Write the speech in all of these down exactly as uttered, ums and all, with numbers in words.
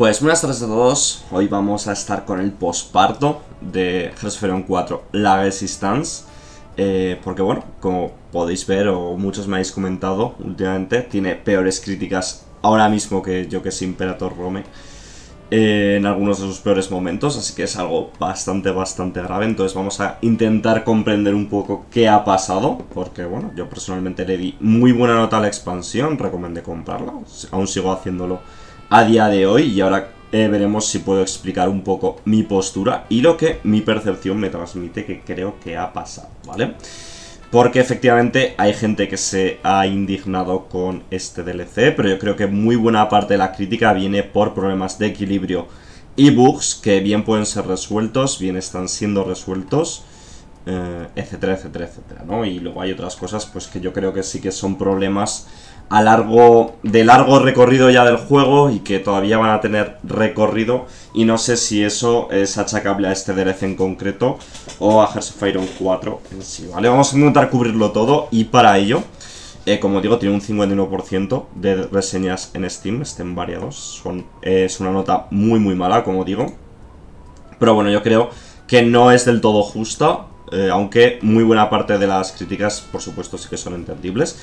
Pues buenas tardes a todos, hoy vamos a estar con el posparto de Hearts of Iron cuatro, La Resistance, eh, porque bueno, como podéis ver o muchos me habéis comentado últimamente, tiene peores críticas ahora mismo que yo que sé Imperator Rome, eh, en algunos de sus peores momentos, así que es algo bastante bastante grave. Entonces vamos a intentar comprender un poco qué ha pasado, porque bueno, yo personalmente le di muy buena nota a la expansión, recomendé comprarla, aún sigo haciéndolo a día de hoy, y ahora eh, veremos si puedo explicar un poco mi postura y lo que mi percepción me transmite que creo que ha pasado, ¿vale? Porque efectivamente hay gente que se ha indignado con este D L C, pero yo creo que muy buena parte de la crítica viene por problemas de equilibrio y bugs que bien pueden ser resueltos, bien están siendo resueltos, eh, etcétera, etcétera, etcétera, ¿no? Y luego hay otras cosas pues que yo creo que sí que son problemas a largo, de largo recorrido ya del juego y que todavía van a tener recorrido, y no sé si eso es achacable a este D L C en concreto o a Hearts of Iron cuatro en sí, ¿vale? Vamos a intentar cubrirlo todo, y para ello, eh, como digo, tiene un cincuenta y uno por ciento de reseñas en Steam, estén variados, son, eh, es una nota muy muy mala, como digo, pero bueno, yo creo que no es del todo justa, eh, aunque muy buena parte de las críticas, por supuesto, sí que son entendibles.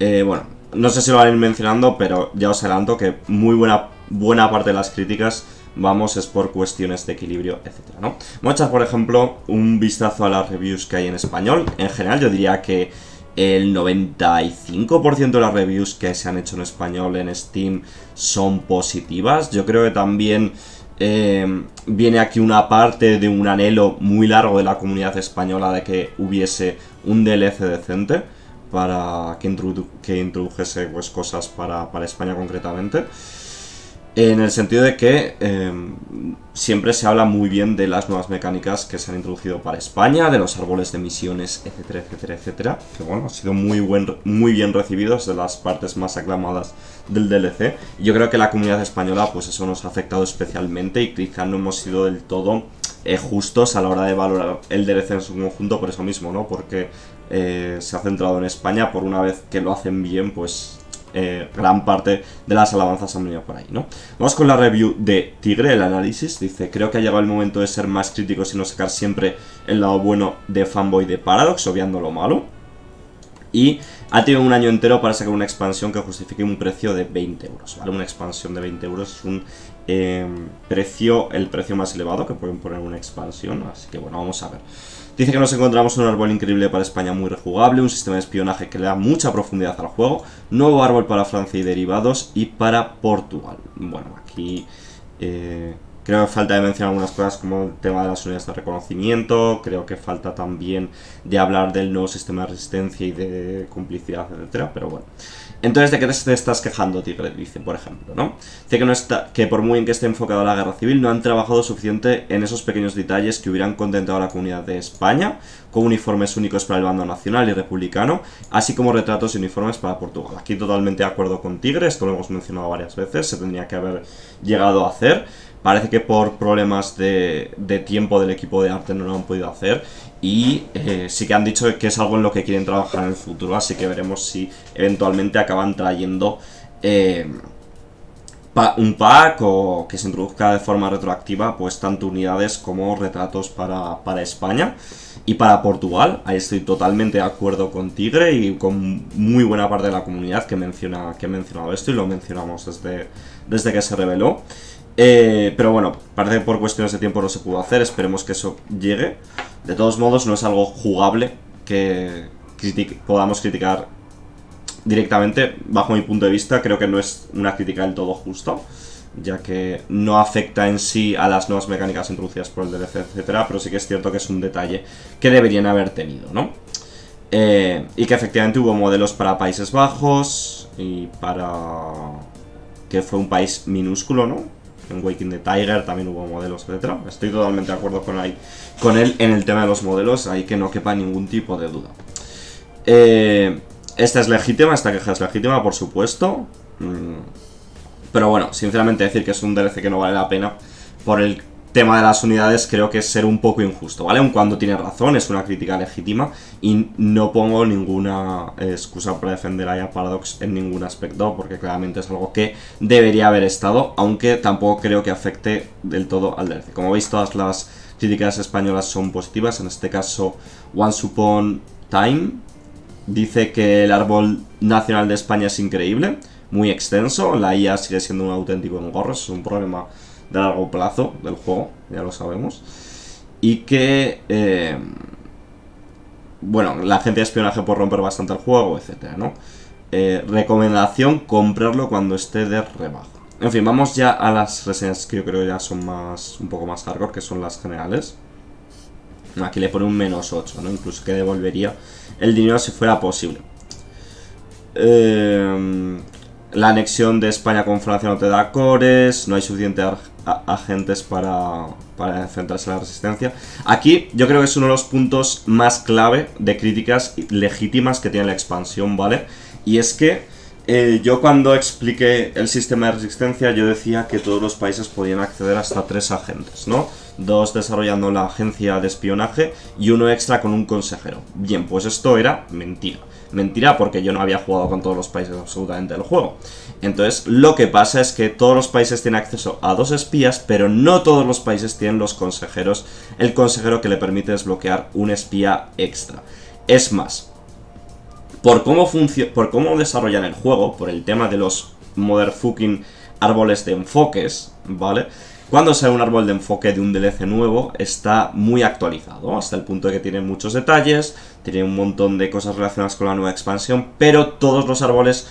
Eh, bueno, no sé si lo van a ir mencionando, pero ya os adelanto que muy buena, buena parte de las críticas, vamos, es por cuestiones de equilibrio, etcétera, ¿no? Vamos a echar, por ejemplo, un vistazo a las reviews que hay en español. En general, yo diría que el noventa y cinco por ciento de las reviews que se han hecho en español en Steam son positivas. Yo creo que también eh, viene aquí una parte de un anhelo muy largo de la comunidad española de que hubiese un D L C decente, para que, introdu que introdujese pues cosas para, para España concretamente, en el sentido de que eh, siempre se habla muy bien de las nuevas mecánicas que se han introducido para España, de los árboles de misiones, etcétera, etcétera, etcétera, que bueno, han sido muy, buen, muy bien recibidos, de las partes más aclamadas del D L C. Yo creo que la comunidad española pues eso nos ha afectado especialmente, y quizás no hemos sido del todo eh, justos a la hora de valorar el D L C en su conjunto por eso mismo, ¿no? Porque Eh, se ha centrado en España, por una vez que lo hacen bien, pues eh, gran parte de las alabanzas han venido por ahí, ¿no? Vamos con la review de Tigre, el análisis. Dice: creo que ha llegado el momento de ser más críticos y no sacar siempre el lado bueno de fanboy de Paradox, obviando lo malo. Y ha tenido un año entero para sacar una expansión que justifique un precio de veinte euros, ¿vale? Una expansión de veinte euros es un eh, precio, el precio más elevado que pueden poner una expansión, así que bueno, vamos a ver. Dice que nos encontramos un árbol increíble para España, muy rejugable, un sistema de espionaje que le da mucha profundidad al juego, nuevo árbol para Francia y derivados, y para Portugal. Bueno, aquí eh, creo que falta de mencionar algunas cosas como el tema de las unidades de reconocimiento, creo que falta también de hablar del nuevo sistema de resistencia y de complicidad, etcétera, pero bueno. Entonces, ¿de qué te estás quejando, Tigre? Dice, por ejemplo, ¿no? Dice que, no está, que por muy bien que esté enfocado a la guerra civil, no han trabajado suficiente en esos pequeños detalles que hubieran contentado a la comunidad de España, con uniformes únicos para el bando nacional y republicano, así como retratos y uniformes para Portugal. Aquí totalmente de acuerdo con Tigre, esto lo hemos mencionado varias veces, se tendría que haber llegado a hacer. Parece que por problemas de, de tiempo del equipo de arte no lo han podido hacer, y eh, sí que han dicho que es algo en lo que quieren trabajar en el futuro, así que veremos si eventualmente acaban trayendo eh, pa un pack o que se introduzca de forma retroactiva pues tanto unidades como retratos para, para España y para Portugal. Ahí estoy totalmente de acuerdo con Tigre y con muy buena parte de la comunidad que menciona que ha mencionado esto, y lo mencionamos desde, desde que se reveló. Eh, pero bueno, parece que por cuestiones de tiempo no se pudo hacer, esperemos que eso llegue. De todos modos, no es algo jugable que critique, podamos criticar directamente. Bajo mi punto de vista, creo que no es una crítica del todo justa, ya que no afecta en sí a las nuevas mecánicas introducidas por el D L C, etcétera, pero sí que es cierto que es un detalle que deberían haber tenido, ¿no? Eh, y que efectivamente hubo modelos para Países Bajos y para... que fue un país minúsculo, ¿no? En Waking the Tiger también hubo modelos, etcétera. Estoy totalmente de acuerdo con, ahí, con él en el tema de los modelos, ahí que no quepa ningún tipo de duda. Eh, esta es legítima, esta queja es legítima, por supuesto. Mm. Pero bueno, sinceramente decir que es un D L C que no vale la pena por el tema de las unidades creo que es ser un poco injusto, ¿vale? Aun cuando tiene razón, es una crítica legítima y no pongo ninguna excusa para defender a Paradox en ningún aspecto, porque claramente es algo que debería haber estado, aunque tampoco creo que afecte del todo al D L C. Como veis, todas las críticas españolas son positivas. En este caso, Once Upon Time dice que el árbol nacional de España es increíble, muy extenso, la I A sigue siendo un auténtico engorro, es un problema de largo plazo del juego, ya lo sabemos. Y que eh, bueno, la agencia de espionaje puede romper bastante el juego, etcétera, ¿no? Eh, recomendación, comprarlo cuando esté de rebaja. En fin, vamos ya a las reseñas que yo creo ya son más, un poco más hardcore, que son las generales. Aquí le pone un menos ocho, ¿no? Incluso que devolvería el dinero si fuera posible. Eh... La anexión de España con Francia no te da cores, no hay suficientes agentes para, para enfrentarse a la resistencia. Aquí yo creo que es uno de los puntos más clave de críticas legítimas que tiene la expansión, ¿vale? Y es que eh, yo cuando expliqué el sistema de resistencia, yo decía que todos los países podían acceder hasta tres agentes, ¿no? Dos desarrollando la agencia de espionaje y uno extra con un consejero. Bien, pues esto era mentira. Mentira, porque yo no había jugado con todos los países absolutamente del juego. Entonces, lo que pasa es que todos los países tienen acceso a dos espías, pero no todos los países tienen los consejeros, el consejero que le permite desbloquear un espía extra. Es más, por cómo funciona, por cómo desarrollan el juego, por el tema de los motherfucking árboles de enfoques, ¿vale? Cuando sale un árbol de enfoque de un D L C nuevo, está muy actualizado, hasta el punto de que tiene muchos detalles, tiene un montón de cosas relacionadas con la nueva expansión, pero todos los árboles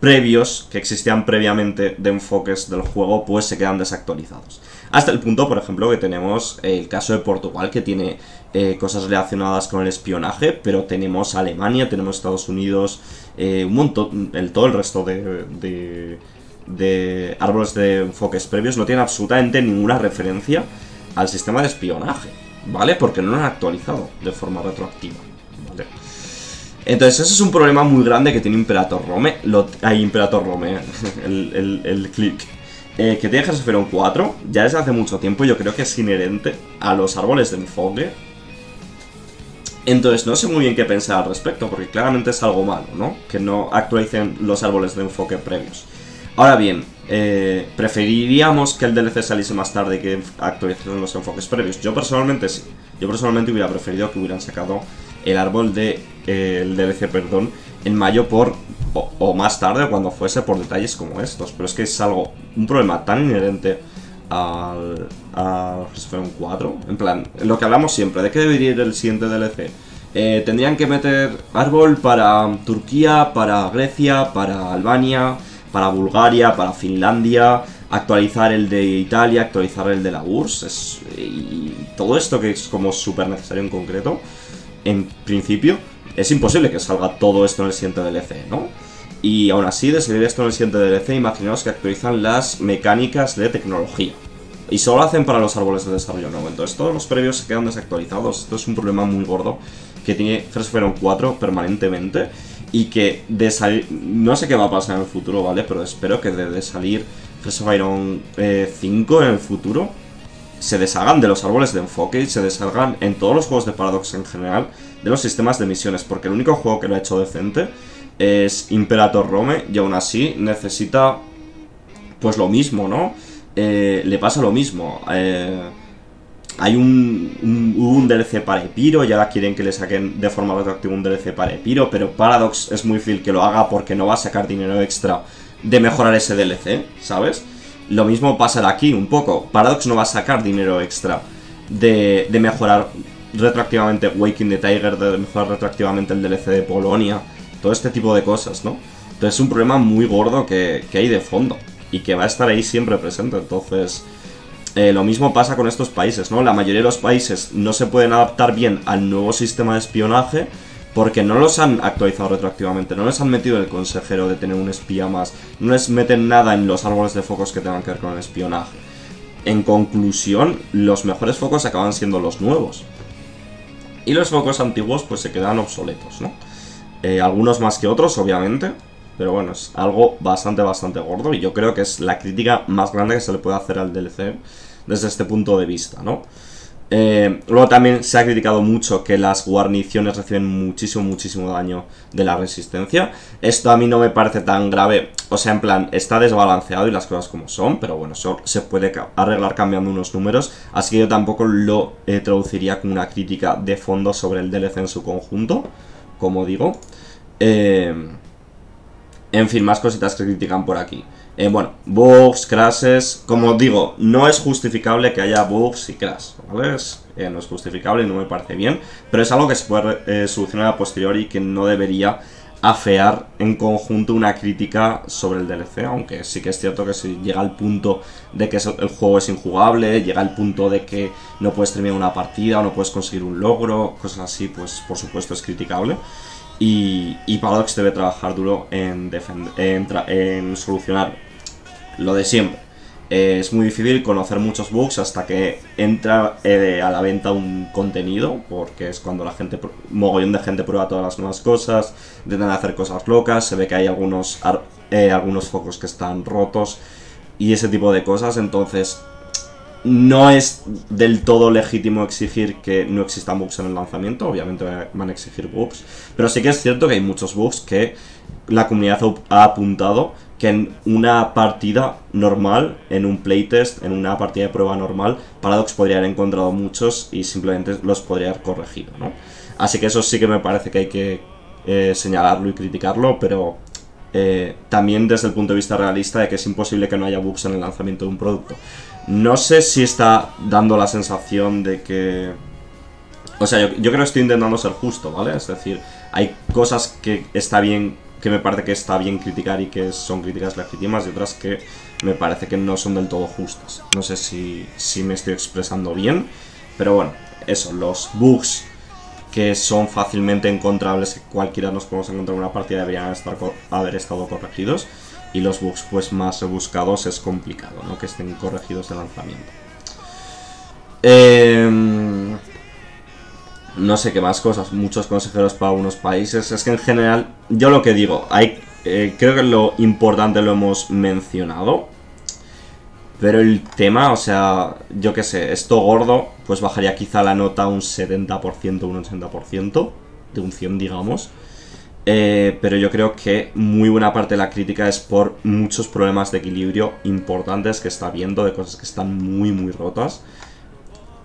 previos, que existían previamente de enfoques del juego, pues se quedan desactualizados. Hasta el punto, por ejemplo, que tenemos el caso de Portugal, que tiene eh, cosas relacionadas con el espionaje, pero tenemos Alemania, tenemos Estados Unidos, eh, un montón, el, todo el resto de... de de árboles de enfoques previos no tienen absolutamente ninguna referencia al sistema de espionaje, ¿vale? Porque no lo han actualizado de forma retroactiva, ¿vale? Entonces ese es un problema muy grande que tiene Imperator Rome, lo, hay Imperator Rome, el, el, el click, eh, que tiene Hearts of Iron cuatro, ya desde hace mucho tiempo. Yo creo que es inherente a los árboles de enfoque. Entonces no sé muy bien qué pensar al respecto, porque claramente es algo malo, ¿no? Que no actualicen los árboles de enfoque previos. Ahora bien, eh, preferiríamos que el D L C saliese más tarde que actualizaran los enfoques previos. Yo personalmente sí. Yo personalmente hubiera preferido que hubieran sacado el árbol de eh, el D L C, perdón, en mayo por o, o más tarde, cuando fuese, por detalles como estos. Pero es que es algo, un problema tan inherente al Hearts of Iron cuatro. En plan, lo que hablamos siempre, ¿de qué debería ir el siguiente D L C? Eh, tendrían que meter árbol para Turquía, para Grecia, para Albania, para Bulgaria, para Finlandia, actualizar el de Italia, actualizar el de la U R S S, es, y todo esto que es como súper necesario en concreto, en principio, es imposible que salga todo esto en el siguiente D L C, ¿no? Y aún así, de salir esto en el siguiente D L C, imaginaos que actualizan las mecánicas de tecnología, y solo lo hacen para los árboles de desarrollo nuevo, entonces todos los previos se quedan desactualizados. Esto es un problema muy gordo que tiene Hearts of Iron cuatro permanentemente. Y que de salir, no sé qué va a pasar en el futuro, ¿vale? Pero espero que de, de salir Hearts of Iron cinco en el futuro se deshagan de los árboles de enfoque y se deshagan en todos los juegos de Paradox en general de los sistemas de misiones, porque el único juego que lo ha hecho decente es Imperator Rome, y aún así necesita pues lo mismo, ¿no? Eh, le pasa lo mismo. Eh, Hay un, un, un D L C para Epiro, y ahora quieren que le saquen de forma retroactiva un D L C para Epiro, pero Paradox es muy difícil que lo haga porque no va a sacar dinero extra de mejorar ese D L C, ¿sabes? Lo mismo pasará aquí un poco. Paradox no va a sacar dinero extra de, de mejorar retroactivamente Waking the Tiger, de mejorar retroactivamente el D L C de Polonia, todo este tipo de cosas, ¿no? Entonces es un problema muy gordo que, que hay de fondo y que va a estar ahí siempre presente, entonces... Eh, lo mismo pasa con estos países, ¿no? La mayoría de los países no se pueden adaptar bien al nuevo sistema de espionaje porque no los han actualizado retroactivamente, no les han metido el consejero de tener un espía más, no les meten nada en los árboles de focos que tengan que ver con el espionaje. En conclusión, los mejores focos acaban siendo los nuevos. Y los focos antiguos pues se quedan obsoletos, ¿no? Eh, algunos más que otros, obviamente. Pero bueno, es algo bastante, bastante gordo, y yo creo que es la crítica más grande que se le puede hacer al D L C desde este punto de vista, ¿no? Eh, luego también se ha criticado mucho que las guarniciones reciben muchísimo, muchísimo daño de la resistencia. Esto a mí no me parece tan grave, o sea, en plan, está desbalanceado y las cosas como son, pero bueno, eso se puede arreglar cambiando unos números, así que yo tampoco lo eh, traduciría como una crítica de fondo sobre el D L C en su conjunto, como digo. Eh, en fin, más cositas que critican por aquí. Eh, bueno, bugs, crashes, como digo, no es justificable que haya bugs y crash, ¿vale? Es, eh, no es justificable y no me parece bien, pero es algo que se puede eh, solucionar a posteriori y que no debería afear en conjunto una crítica sobre el D L C, aunque sí que es cierto que si llega al punto de que el juego es injugable, llega al punto de que no puedes terminar una partida o no puedes conseguir un logro, cosas así, pues por supuesto es criticable. Y, y Paradox debe trabajar duro en, defender, en, tra en solucionar lo de siempre. Eh, es muy difícil conocer muchos bugs hasta que entra eh, a la venta un contenido, porque es cuando la gente, mogollón de gente prueba todas las nuevas cosas, intentan hacer cosas locas, se ve que hay algunos, eh, algunos focos que están rotos y ese tipo de cosas, entonces no es del todo legítimo exigir que no existan bugs en el lanzamiento, obviamente van a exigir bugs, pero sí que es cierto que hay muchos bugs que la comunidad ha apuntado que en una partida normal, en un playtest, en una partida de prueba normal, Paradox podría haber encontrado muchos y simplemente los podría haber corregido, ¿no? Así que eso sí que me parece que hay que eh, señalarlo y criticarlo, pero eh, también desde el punto de vista realista de que es imposible que no haya bugs en el lanzamiento de un producto. No sé si está dando la sensación de que... O sea, yo, yo creo que estoy intentando ser justo, ¿vale? Es decir, hay cosas que está bien, que me parece que está bien criticar y que son críticas legítimas, y otras que me parece que no son del todo justas. No sé si, si me estoy expresando bien, pero bueno, eso, los bugs que son fácilmente encontrables, que cualquiera nos podemos encontrar en una partida, deberían estar, haber estado corregidos. Y los bugs pues más rebuscados es complicado, ¿no? Que estén corregidos de lanzamiento. Eh, no sé qué más cosas. Muchos consejeros para algunos países. Es que en general, yo lo que digo, hay, eh, creo que lo importante lo hemos mencionado. Pero el tema, o sea, yo qué sé, esto gordo, pues bajaría quizá la nota un setenta por ciento, un ochenta por ciento, de un cien, digamos. Eh, pero yo creo que muy buena parte de la crítica es por muchos problemas de equilibrio importantes que está viendo, de cosas que están muy muy rotas.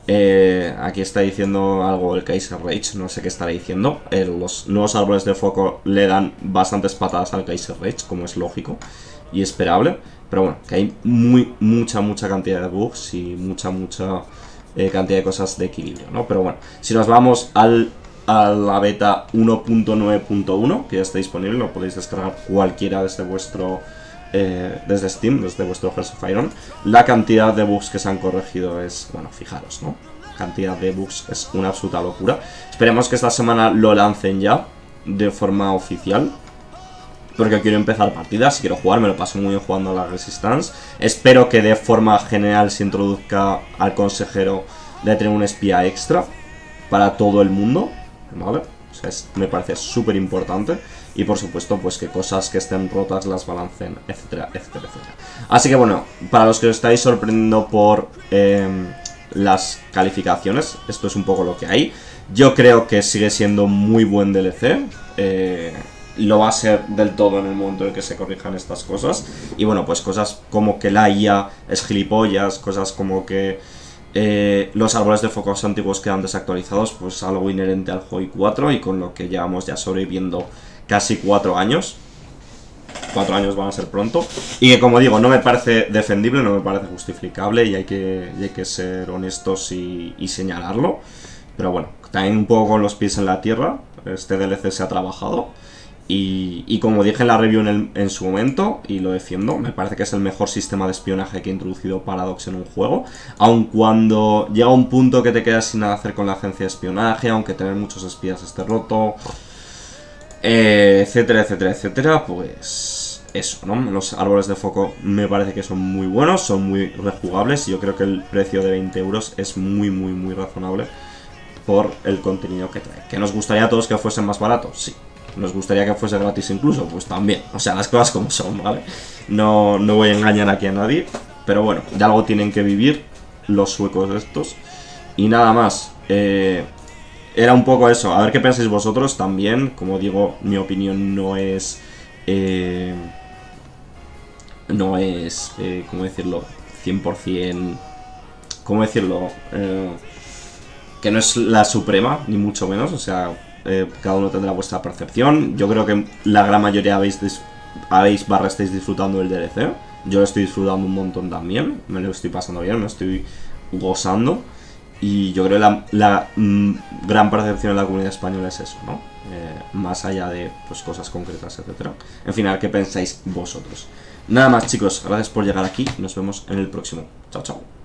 Eh, aquí está diciendo algo el Kaiser Rage, no sé qué estará diciendo. Eh, los nuevos árboles de foco le dan bastantes patadas al Kaiser Rage, como es lógico y esperable. Pero bueno, que hay muy mucha mucha cantidad de bugs y mucha mucha eh, cantidad de cosas de equilibrio, ¿no? Pero bueno, si nos vamos al... a la beta uno punto nueve punto uno, que ya está disponible, lo podéis descargar cualquiera desde vuestro eh, desde Steam, desde vuestro Hearts of Iron. La cantidad de bugs que se han corregido es, bueno, fijaros, ¿no? La cantidad de bugs es una absoluta locura. Esperemos que esta semana lo lancen ya de forma oficial, porque quiero empezar partidas, si quiero jugar, me lo paso muy bien jugando a la Resistance. Espero que de forma general se introduzca al consejero de tener un espía extra para todo el mundo, ¿vale? O sea, es, me parece súper importante. Y por supuesto, pues que cosas que estén rotas las balancen, etcétera, etcétera, etcétera. Así que bueno, para los que os estáis sorprendiendo por eh, las calificaciones, esto es un poco lo que hay. Yo creo que sigue siendo muy buen D L C. Eh, lo va a ser del todo en el momento en que se corrijan estas cosas. Y bueno, pues cosas como que la I A es gilipollas, cosas como que... Eh, los árboles de focos antiguos quedan desactualizados, pues algo inherente al H O I cuatro y con lo que llevamos ya sobreviviendo casi cuatro años. Cuatro años van a ser pronto. Y que, como digo, no me parece defendible, no me parece justificable y hay que, y hay que ser honestos y, y señalarlo. Pero bueno, también un poco con los pies en la tierra, este D L C se ha trabajado. Y, y como dije en la review en, el, en su momento, y lo defiendo, me parece que es el mejor sistema de espionaje que ha introducido Paradox en un juego. Aun cuando llega un punto que te quedas sin nada hacer con la agencia de espionaje, aunque tener muchos espías esté roto, eh, etcétera, etcétera, etcétera, pues eso, ¿no? Los árboles de foco me parece que son muy buenos, son muy rejugables y yo creo que el precio de veinte euros es muy, muy, muy razonable por el contenido que trae. ¿Que nos gustaría a todos que fuesen más baratos? Sí. ¿Nos gustaría que fuese gratis incluso? Pues también. O sea, las cosas como son, ¿vale? No, no voy a engañar aquí a nadie. Pero bueno, de algo tienen que vivir. los suecos estos. Y nada más. Eh, era un poco eso. A ver qué pensáis vosotros también. Como digo, mi opinión no es... Eh, no es... Eh, ¿Cómo decirlo? cien por cien... ¿Cómo decirlo? Eh, que no es la suprema, ni mucho menos. O sea, eh, cada uno tendrá vuestra percepción. Yo creo que la gran mayoría habéis... habéis barra estáis disfrutando del D L C. Yo lo estoy disfrutando un montón también. Me lo estoy pasando bien, me lo estoy gozando. Y yo creo que la, la mm, gran percepción de la comunidad española es eso, ¿no? Eh, más allá de pues, cosas concretas, etcétera. En fin, a ver qué pensáis vosotros. Nada más, chicos. Gracias por llegar aquí. Nos vemos en el próximo. Chao, chao.